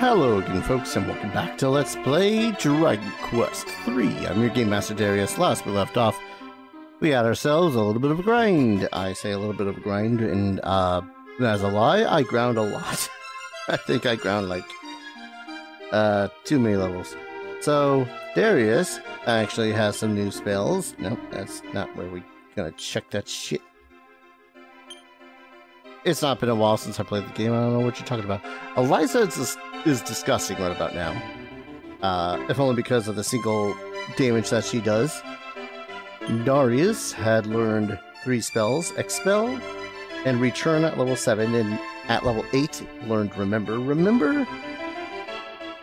Hello again, folks, and welcome back to Let's Play Dragon Quest III. I'm your Game Master Darius. Last we left off, we had ourselves a little bit of a grind. I say a little bit of a grind, and as a lie, I ground a lot. I think I ground like too many levels. So Darius actually has some new spells. Nope, that's not where we're gonna check that shit. It's not been a while since I played the game. I don't know what you're talking about. Eliza is disgusting right about now. If only because of the single damage that she does. Darius had learned 3 spells, Expel and Return at level 7, and at level 8 learned Remember,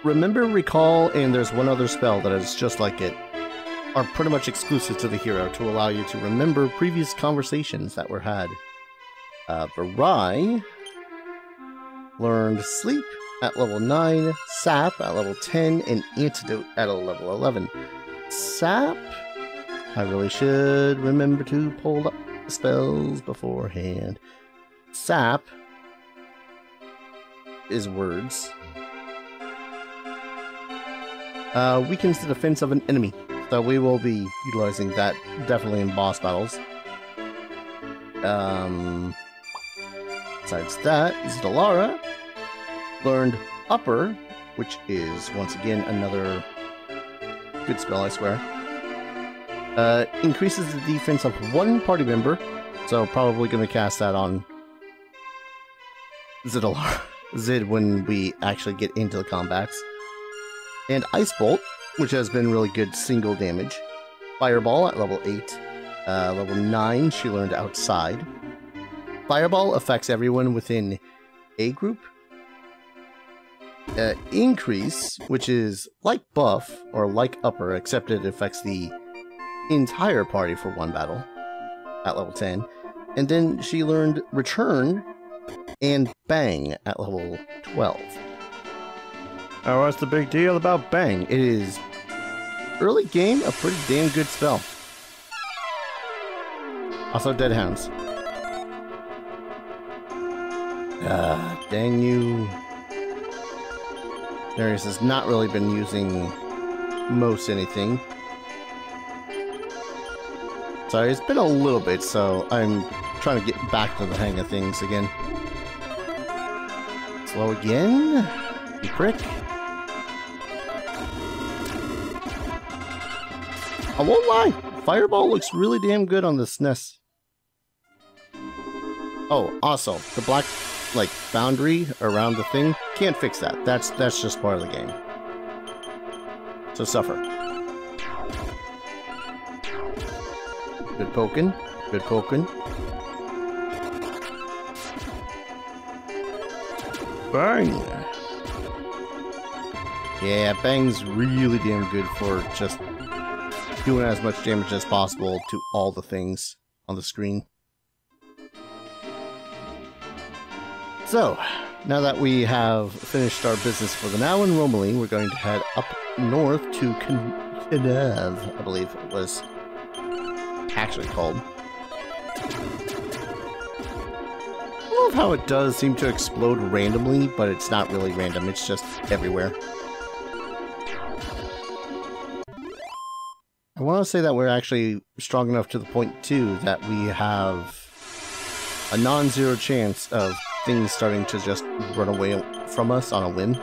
Recall, and there's one other spell that is just like it, are pretty much exclusive to the hero to allow you to remember previous conversations that were had. Varai learned Sleep at level 9, Sap at level 10, and Antidote at a level 11. Sap? I really should remember to pull up the spells beforehand. Sap is words. Weakens the defense of an enemy, so we will be utilizing that definitely in boss battles. Besides that, Zidalara learned Upper, which is, once again, another good spell, I swear. Increases the defense of one party member, so probably going to cast that on Zidalara. Zid when we actually get into the combats. And Ice Bolt, which has been really good single damage. Fireball at level 8. Level 9, she learned Outside. Fireball affects everyone within a group. Increase, which is like buff or like upper, except it affects the entire party for one battle at level 10. And then she learned Return and Bang at level 12. Now, what's the big deal about Bang? It is early game, a pretty damn good spell. Also, Dead Hounds. Dang you. Darius has not really been using most anything. Sorry, it's been a little bit, so I'm trying to get back to the hang of things again. Slow again. You prick. I won't lie. Fireball looks really damn good on this SNES. Oh, also, the black, like, boundary around the thing, can't fix that. That's just part of the game. So suffer. Good poking. Good poking. Bang! Yeah, Bang's really damn good for just doing as much damage as possible to all the things on the screen. So, now that we have finished our business for the now in Romaly, we're going to head up north to Kanave, I believe it was actually called. I love how it does seem to explode randomly, but it's not really random, it's just everywhere. I want to say that we're actually strong enough to the point, too, that we have a non-zero chance of things starting to just run away from us on a whim.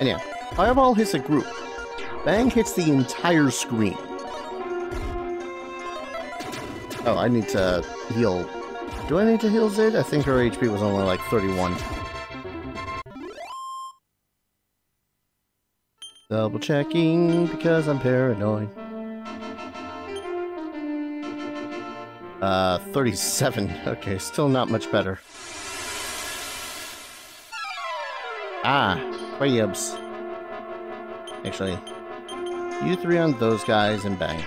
And yeah, Fireball hits a group. Bang hits the entire screen. Oh, I need to heal. Do I need to heal Zid? I think her HP was only like 31. Double checking because I'm paranoid. 37. Okay, still not much better. Ah, crabs. Actually, you 3 on those guys and bang.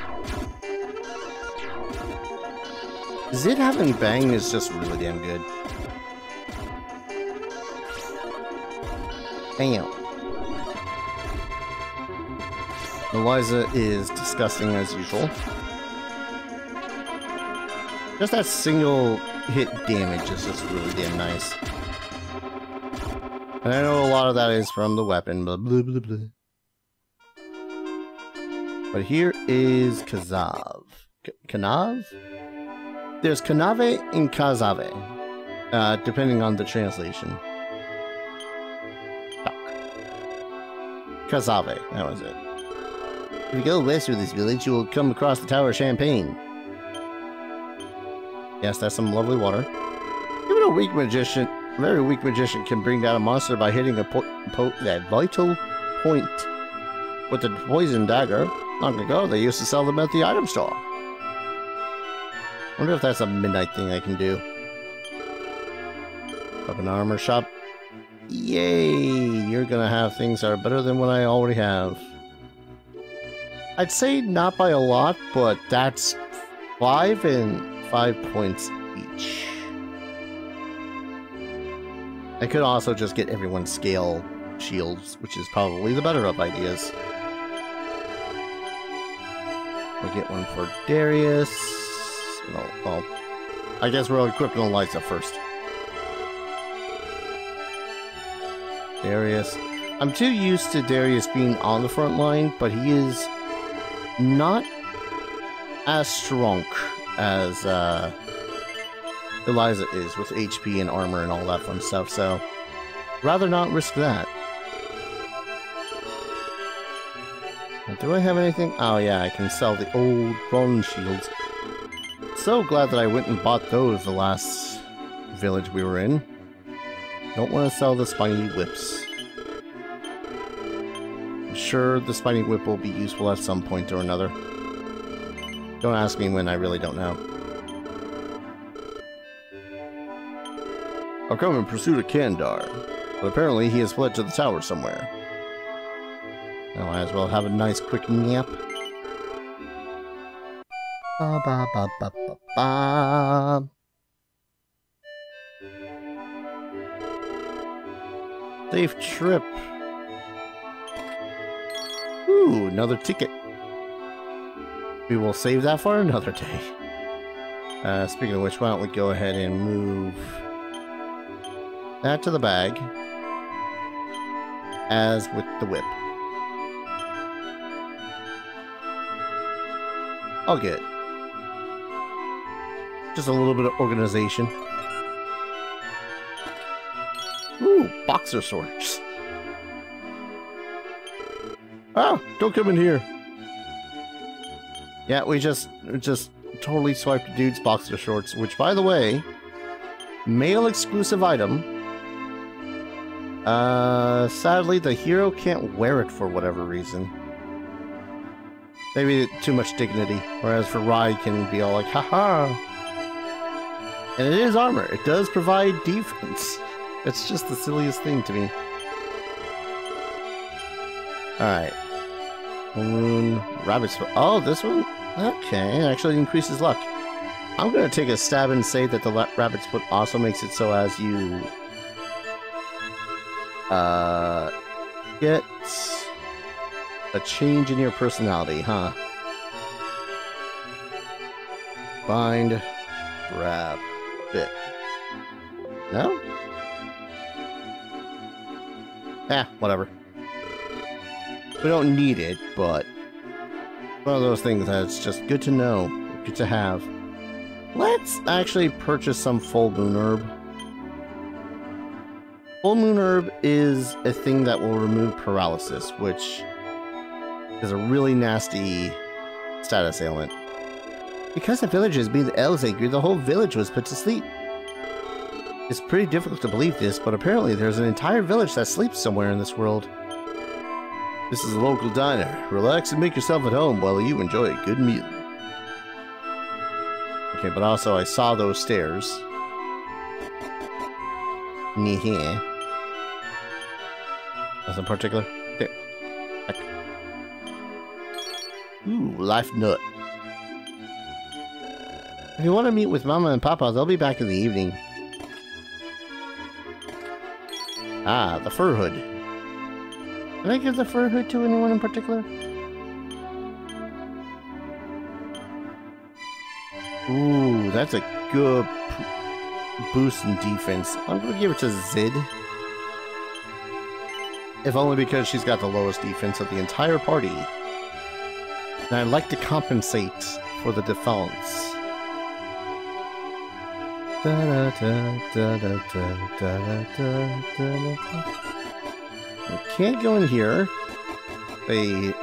Zid having bang is just really damn good. Damn. Eliza is disgusting as usual. Just that single hit damage is just really damn nice. And I know a lot of that is from the weapon, blah, blah, blah, blah. But here is Kazave. Kanave? There's Kanave and Kazave, depending on the translation. Kazave, that was it. If you go west of this village, you will come across the Tower of Champagne. Yes, that's some lovely water. Even a weak magician, a very weak magician, can bring down a monster by hitting a vital point with a poison dagger. Long ago, they used to sell them at the item store. I wonder if that's a midnight thing I can do. Up an armor shop. Yay! You're gonna have things that are better than what I already have. I'd say not by a lot, but that's 5 and 5 points each. I could also just get everyone's scale shields, which is probably the better of ideas. We'll get one for Darius. No, well, I guess we'll equip Eliza first. Darius. I'm too used to Darius being on the front line, but he is not as strong as Eliza is with HP and armor and all that fun stuff, so rather not risk that. Now, do I have anything? Oh yeah, I can sell the old bronze shields. So glad that I went and bought those the last village we were in. Don't want to sell the spiny whips. I'm sure the spiny whip will be useful at some point or another. Don't ask me when, I really don't know. I've come in pursuit of Kandar, but apparently he has fled to the tower somewhere. I might as well have a nice quick nap. Ba ba ba ba ba ba. Safe trip. Ooh, another ticket. We will save that for another day. Speaking of which, why don't we go ahead and move that to the bag. As with the whip. All good. Just a little bit of organization. Boxer swords. Ah, don't come in here. Yeah, we just totally swiped dude's boxer shorts, which, by the way, male exclusive item. Sadly, the hero can't wear it for whatever reason. Maybe too much dignity, whereas Varai can be all like, haha. And it is armor. It does provide defense. It's just the silliest thing to me. Alright. Moon, rabbit's foot. Oh, this one? Okay, it actually increases luck. I'm going to take a stab and say that the rabbit's foot also makes it so as you get a change in your personality, huh? Bind rabbit. No? Eh, whatever. We don't need it, but one of those things that's just good to know, good to have. Let's actually purchase some full moon herb. Full moon herb is a thing that will remove paralysis, which is a really nasty status ailment. Because the villagers made the elves angry, the whole village was put to sleep. It's pretty difficult to believe this, but apparently there's an entire village that sleeps somewhere in this world. This is a local diner. Relax and make yourself at home while you enjoy a good meal. Okay, but also I saw those stairs. Nyeh. Nothing particular. There. Heck. Ooh, life nut. If you want to meet with Mama and Papa, they'll be back in the evening. Ah, the fur hood. Did I give the fur hood to anyone in particular? Ooh, that's a good boost in defense. I'm going to give it to Zid. if only because she's got the lowest defense of the entire party. And I'd like to compensate for the defense. I can't go in here. They...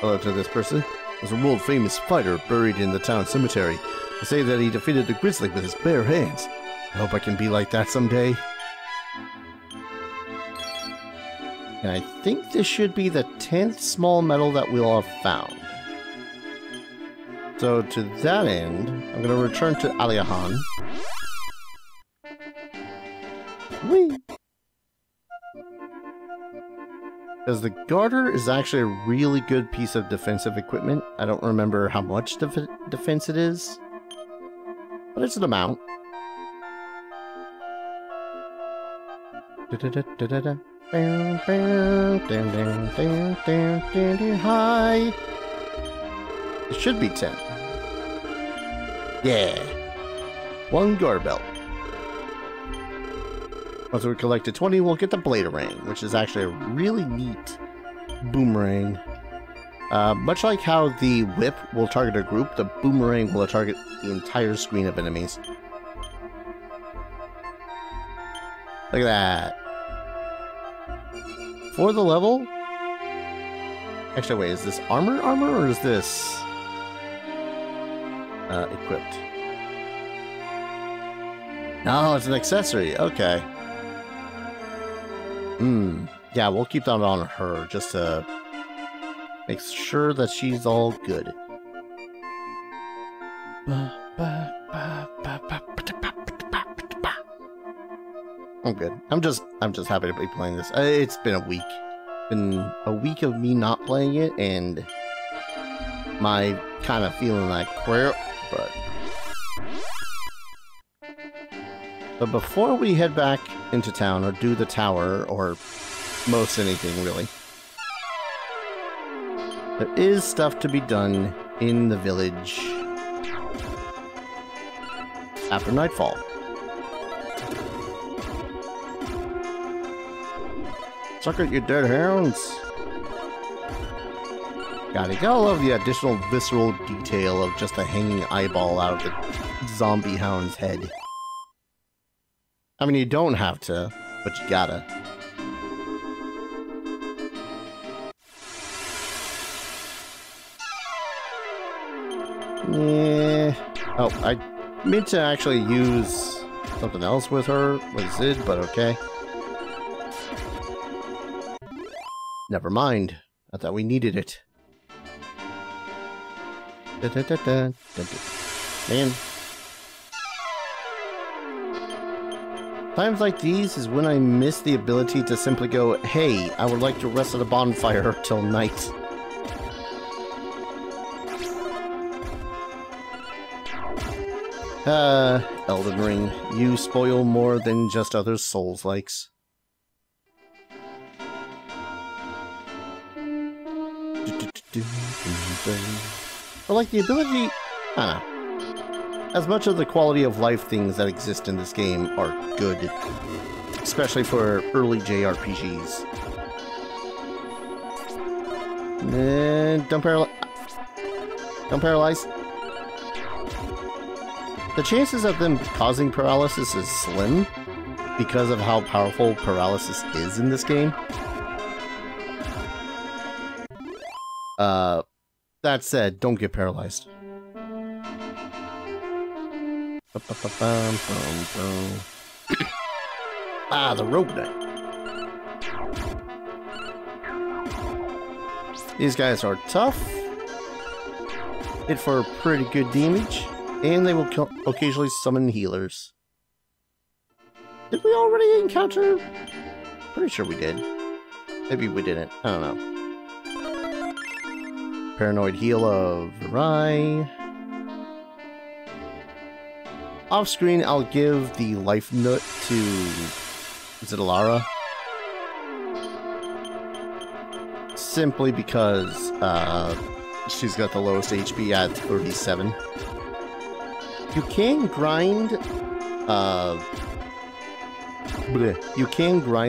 Hello to this person. Was a world-famous fighter buried in the town cemetery. They say that he defeated the grizzly with his bare hands. I hope I can be like that someday. And I think this should be the 10th small metal that we'll have found. So to that end, I'm going to return to Aliahan. Whee! Because the garter is actually a really good piece of defensive equipment. I don't remember how much defense it is, but it's an amount. Hi! It should be 10. Yeah! One guard belt. Once we collect a 20, we'll get the Blade Ring, which is actually a really neat boomerang. Much like how the whip will target a group, the boomerang will target the entire screen of enemies. Look at that. For the level... Actually, wait, is this armor, or is this... equipped? No, it's an accessory. Okay. Yeah, we'll keep that on her just to make sure that she's all good. I'm good. I'm just happy to be playing this. It's been a week. Been a week of me not playing it and my kind of feeling like crap, but before we head back into town or do the tower or most anything really, there is stuff to be done in the village after nightfall. Suck at your dead hounds. Got it. Gotta love the additional visceral detail of just a hanging eyeball out of the zombie hound's head. I mean, you don't have to, but you gotta. Yeah. Oh, I meant to actually use something else with her, with Zid, but okay. Never mind. I thought we needed it. Man. Times like these is when I miss the ability to simply go, hey, I would like to rest at a bonfire till night. Elden Ring, you spoil more than just other Souls-likes. But like the ability, I don't know. As much of the quality of life things that exist in this game are good, especially for early JRPGs. And don't paralyze. The chances of them causing paralysis is slim because of how powerful paralysis is in this game. That said, don't get paralyzed. Ah, the rope knight. These guys are tough. Hit for pretty good damage, and they will occasionally summon healers. Did we already encounter? Pretty sure we did. Maybe we didn't. I don't know. Paranoid heal of Varai. Off screen, I'll give the life nut to Zidalara. Simply because she's got the lowest HP at 37. You can grind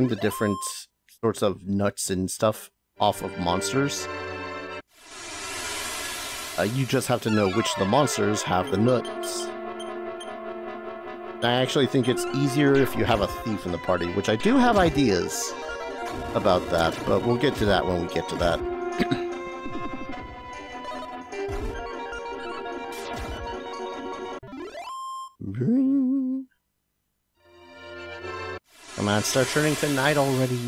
the different sorts of nuts and stuff off of monsters. You just have to know which of the monsters have the nuts. I actually think it's easier if you have a thief in the party, which I do have ideas about that, but we'll get to that when we get to that. Come on, start turning to night already.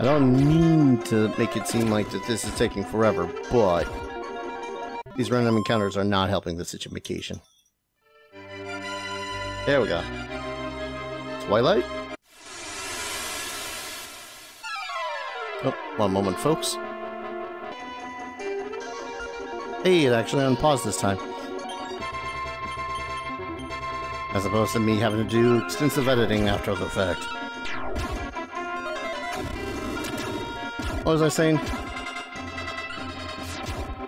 I don't mean to make it seem like that this is taking forever, but these random encounters are not helping the situation. There we go. Twilight? Oh, one moment, folks. Hey, it actually unpaused this time. As opposed to me having to do extensive editing after the fact. What was I saying?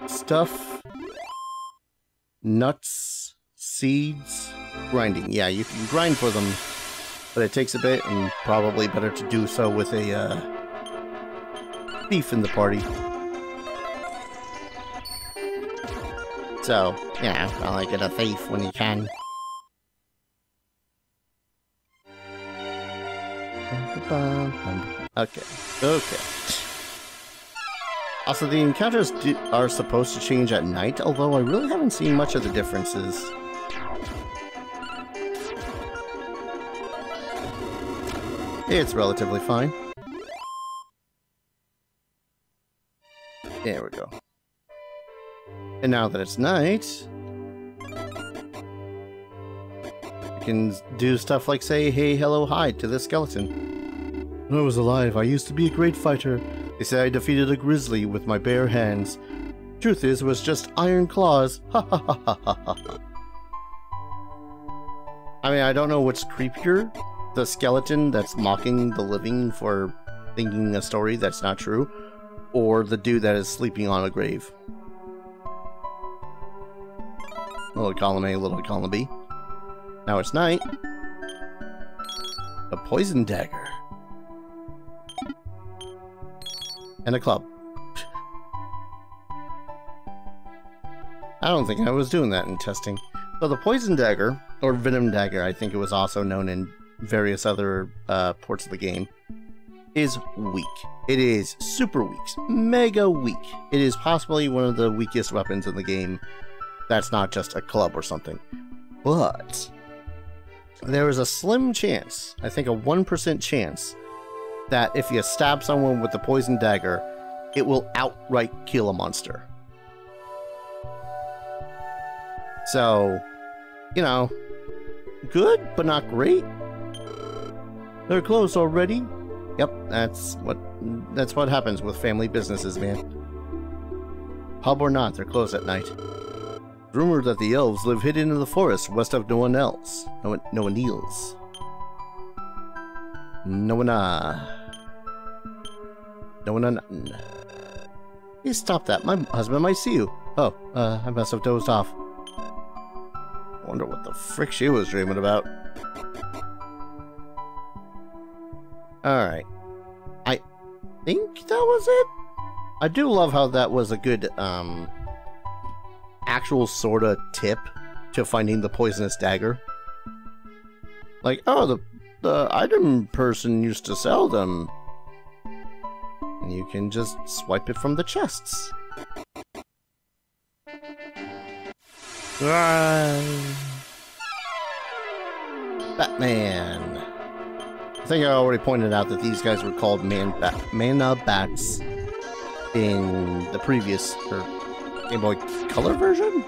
Stuff. Nuts, seeds, grinding. Yeah, you can grind for them, but it takes a bit, and probably better to do so with a thief in the party. So, yeah, I like it a thief when you can. Okay, okay. Also, the encounters are supposed to change at night, although I really haven't seen much of the differences. It's relatively fine. There we go. And now that it's night, you can do stuff like say, hey, hello, hi to this skeleton. When I was alive, I used to be a great fighter. They say I defeated a grizzly with my bare hands. Truth is, it was just iron claws. Ha ha ha ha ha ha. I mean, I don't know what's creepier. The skeleton that's mocking the living for thinking a story that's not true, or the dude that is sleeping on a grave. Little column A, little column B. Now it's night. A poison dagger. And a club. I don't think I was doing that in testing. So the poison dagger, or venom dagger, I think it was also known in various other ports of the game, is weak. It is super weak. Mega weak. It is possibly one of the weakest weapons in the game. That's not just a club or something. But there is a slim chance, I think a 1% chance, that if you stab someone with the poison dagger, it will outright kill a monster. So, you know, good, but not great. They're close already. Yep, that's what happens with family businesses, man. Pub or not, they're closed at night. Rumored that the elves live hidden in the forest west of No one else. Please stop that. My husband might see you. Oh, I must have dozed off. I wonder what the frick she was dreaming about. Alright. I think that was it? I do love how that was a good, actual sort of tip to finding the poisonous dagger. Like, oh, the item person used to sell them. And you can just swipe it from the chests. Batman. I think I already pointed out that these guys were called Mana Bats in the previous Gameboy Color version?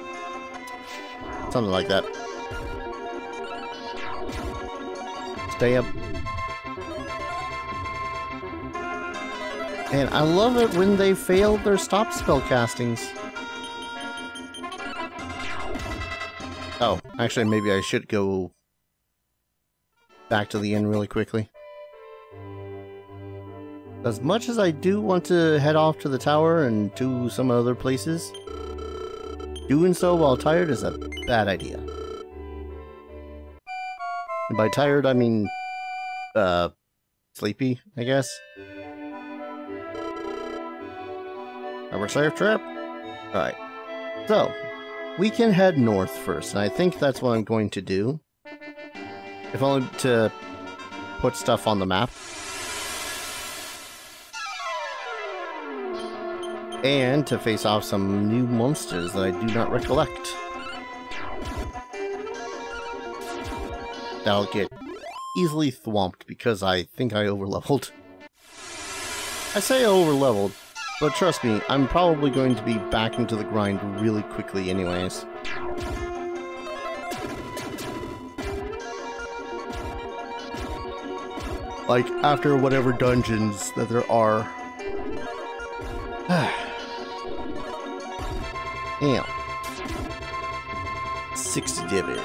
Something like that. Stay up. And I love it when they fail their stop spell castings. Oh, actually, maybe I should go back to the end really quickly. As much as I do want to head off to the tower and to some other places, doing so while tired is a bad idea. And by tired, I mean, sleepy, I guess. Our safe trip? Alright. So, we can head north first, and I think that's what I'm going to do. If only to put stuff on the map. And to face off some new monsters that I do not recollect. That'll get easily thwomped because I think I overleveled. I say I overleveled, but trust me, I'm probably going to be back into the grind really quickly anyways. Like, after whatever dungeons that there are. Damn. 60 damage.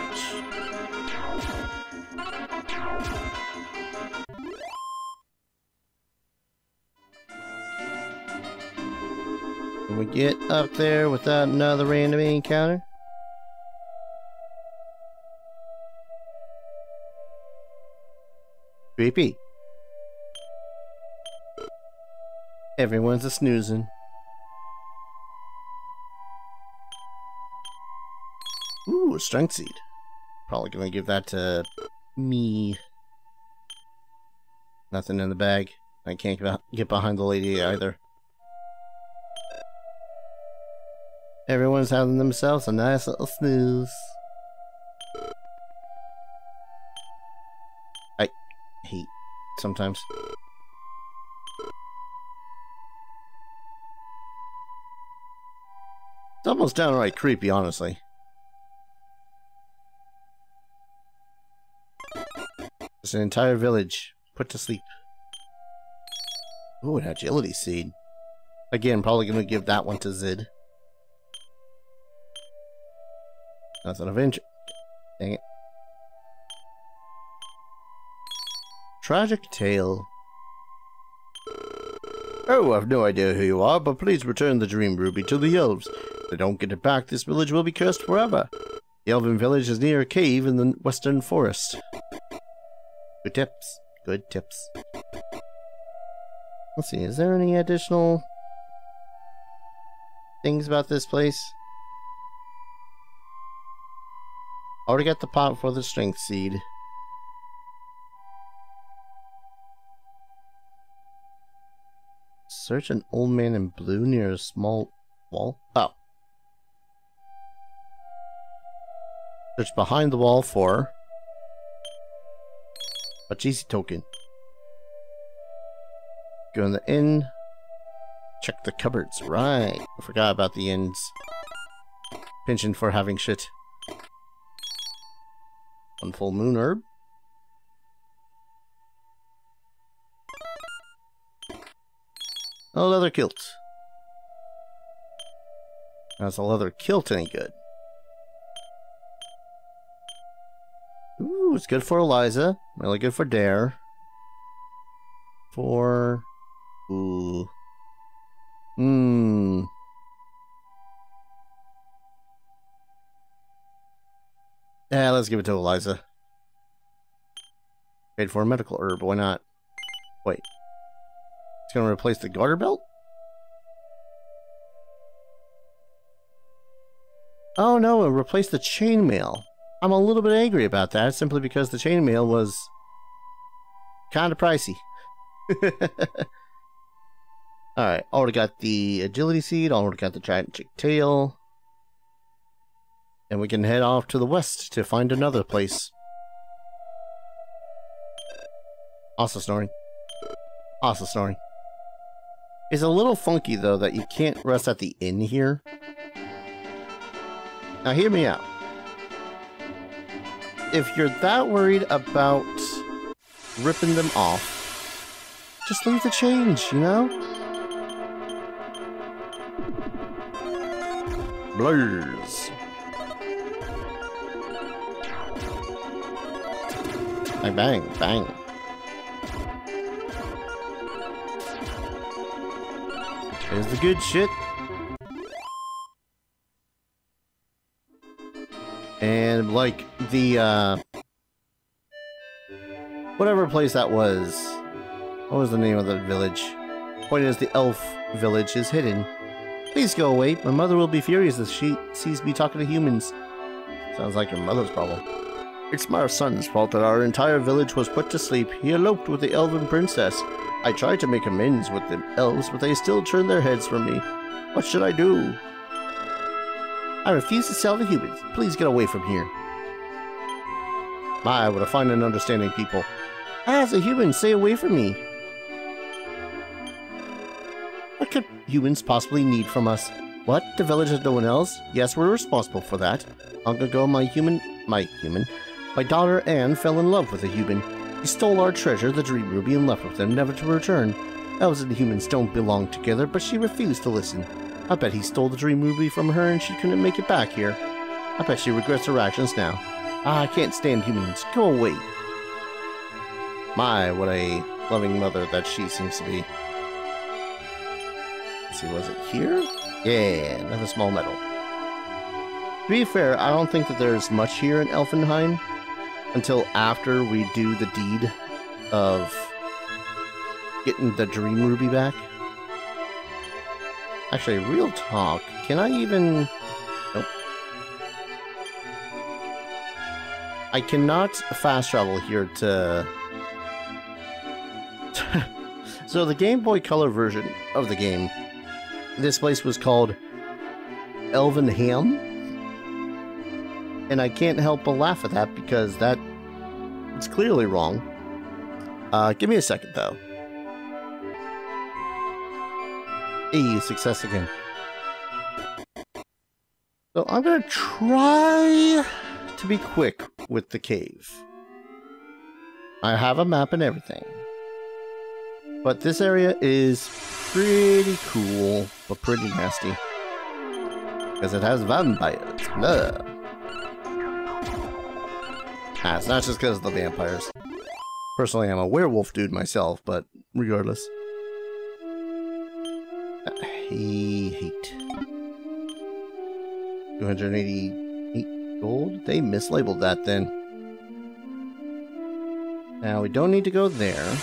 Can we get up there without another random encounter? Creepy. Everyone's a snoozing. Ooh, a strength seed. Probably gonna give that to me. Nothing in the bag. I can't get behind the lady either. Everyone's having themselves a nice little snooze. I hate sometimes. It's almost downright creepy, honestly. It's an entire village put to sleep. Ooh, an agility seed. Again, probably going to give that one to Zid. Nothing of interest. Dang it. Tragic tale. Oh, I've no idea who you are, but please return the Dream Ruby to the elves. If they don't get it back, this village will be cursed forever. The Elven village is near a cave in the western forest. Good tips. Good tips. Let's see, is there any additional things about this place? I already got the pot for the strength seed. Search an old man in blue near a small wall. Oh. Search behind the wall for a cheesy token. Go in the inn. Check the cupboards. Right. I forgot about the inns. Pension for having shit. One full moon herb. A leather kilt. How's a leather kilt any good? Ooh, it's good for Eliza. Really good for Dare. For... Ooh. Mmm. Yeah, let's give it to Eliza. Paid for a medical herb, why not? Wait. It's going to replace the garter belt? Oh no, it replaced the chainmail. I'm a little bit angry about that, simply because the chainmail was kind of pricey. Alright, already got the agility seed, already got the tragic tail. And we can head off to the west to find another place. Also snoring. Also snoring. It's a little funky, though, that you can't rest at the inn here. Now, hear me out. If you're that worried about ripping them off, just leave the change, you know? Blurs. Bang, bang, bang. There's the good shit. And like the whatever place that was. What was the name of the village? Point is, the elf village is hidden. Please go away. My mother will be furious if she sees me talking to humans. Sounds like your mother's problem. It's my son's fault that our entire village was put to sleep. He eloped with the elven princess. I tried to make amends with the elves, but they still turned their heads from me. What should I do? I refuse to sell to humans. Please get away from here. My, what a fine and understanding people. As a human, stay away from me. What could humans possibly need from us? What? The village has no one else? Yes, we're responsible for that. Long ago, my daughter Anne fell in love with a human. He stole our treasure, the Dream Ruby, and left with them, never to return. Elves and humans don't belong together, but she refused to listen. I bet he stole the Dream Ruby from her and she couldn't make it back here. I bet she regrets her actions now. Ah, I can't stand humans. Go away. My, what a loving mother that she seems to be. Let's see, was it here? Yeah, another small medal. To be fair, I don't think that there's much here in Elfenheim until after we do the deed of getting the Dream Ruby back. Actually, real talk, can I even... Nope. I cannot fast travel here to... So the Game Boy Color version of the game, this place was called Elvenham. And I can't help but laugh at that because that it's clearly wrong. Give me a second though. Hey, success again. So I'm gonna try to be quick with the cave. I have a map and everything. But this area is pretty cool, but pretty nasty. Because it has vampires. Blah. Ah, it's not just because of the vampires. Personally, I'm a werewolf dude myself, but regardless. I hate. 288 gold? They mislabeled that then. Now, we don't need to go there.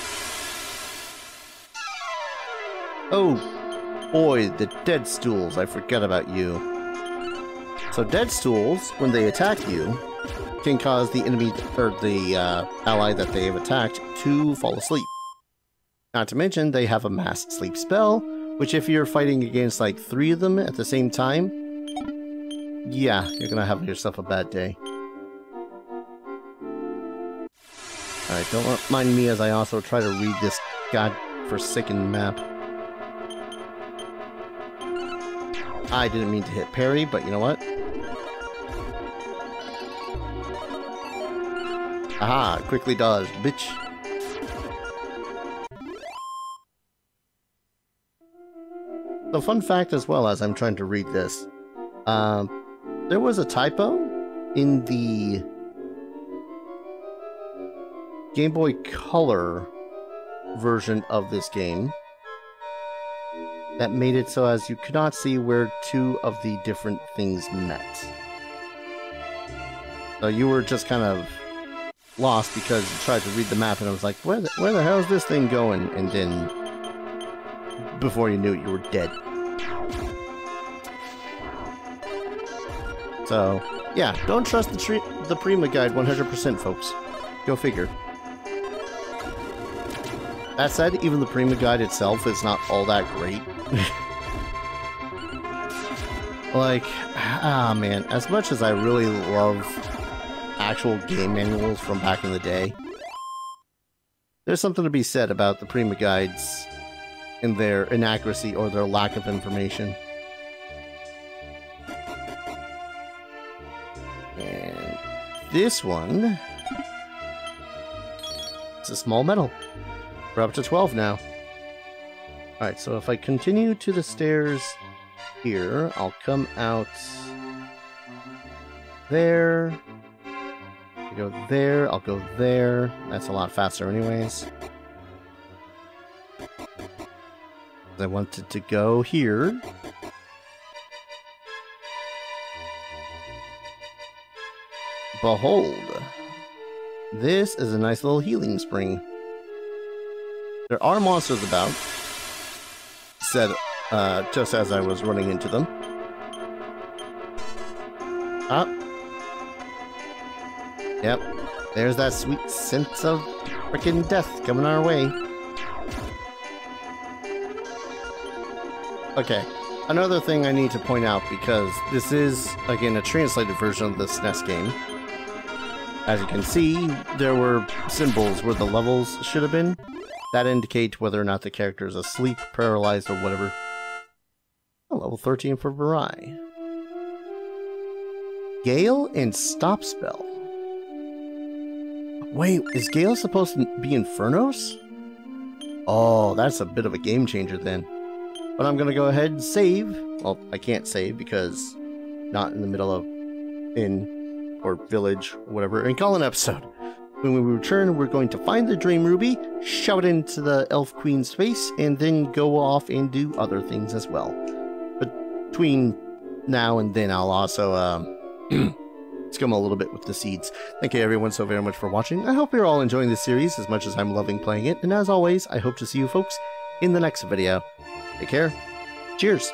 Oh, boy, the dead stools. I forget about you. So dead stools, when they attack you, can cause the enemy, or the ally that they have attacked, to fall asleep. Not to mention, they have a mass sleep spell, which if you're fighting against like 3 of them at the same time, yeah, you're gonna have yourself a bad day. Alright, don't mind me as I also try to read this godforsaken map. I didn't mean to hit parry, but you know what? Aha! Quickly dodged, bitch. The fun fact as well as I'm trying to read this, there was a typo in the Game Boy Color version of this game. That made it so as you could not see where 2 of the different things met. So you were just kind of lost because you tried to read the map and I was like, where the hell is this thing going? And then, before you knew it, you were dead. So, yeah, don't trust the Prima guide 100%, folks. Go figure. That said, even the Prima guide itself is not all that great. Like, ah man, as much as I really love actual game manuals from back in the day, there's something to be said about the Prima guides and their inaccuracy or their lack of information. And this one, it's a small medal. We're up to 12 now. Alright, so if I continue to the stairs here, I'll come out there. I'll go there, I'll go there. That's a lot faster anyways. I wanted to go here. Behold, This is a nice little healing spring. There are monsters about, said just as I was running into them. Ah. Yep. There's that sweet sense of frickin' death coming our way. Okay. Another thing I need to point out, because this is, again, a translated version of the SNES game. As you can see, there were symbols where the levels should have been. That indicates whether or not the character is asleep, paralyzed, or whatever. Oh, level 13 for Varai. Gale and Stop Spell. Wait, is Gale supposed to be Infernos? Oh, that's a bit of a game changer then. But I'm going to go ahead and save. Well, I can't save because not in the middle of inn or village or whatever. And call an episode. When we return, we're going to find the Dream Ruby, shove it into the Elf Queen's face, and then go off and do other things as well. Between now and then, I'll also skim a little bit with the seeds. Thank you everyone so very much for watching. I hope you're all enjoying this series as much as I'm loving playing it. And as always, I hope to see you folks in the next video. Take care. Cheers.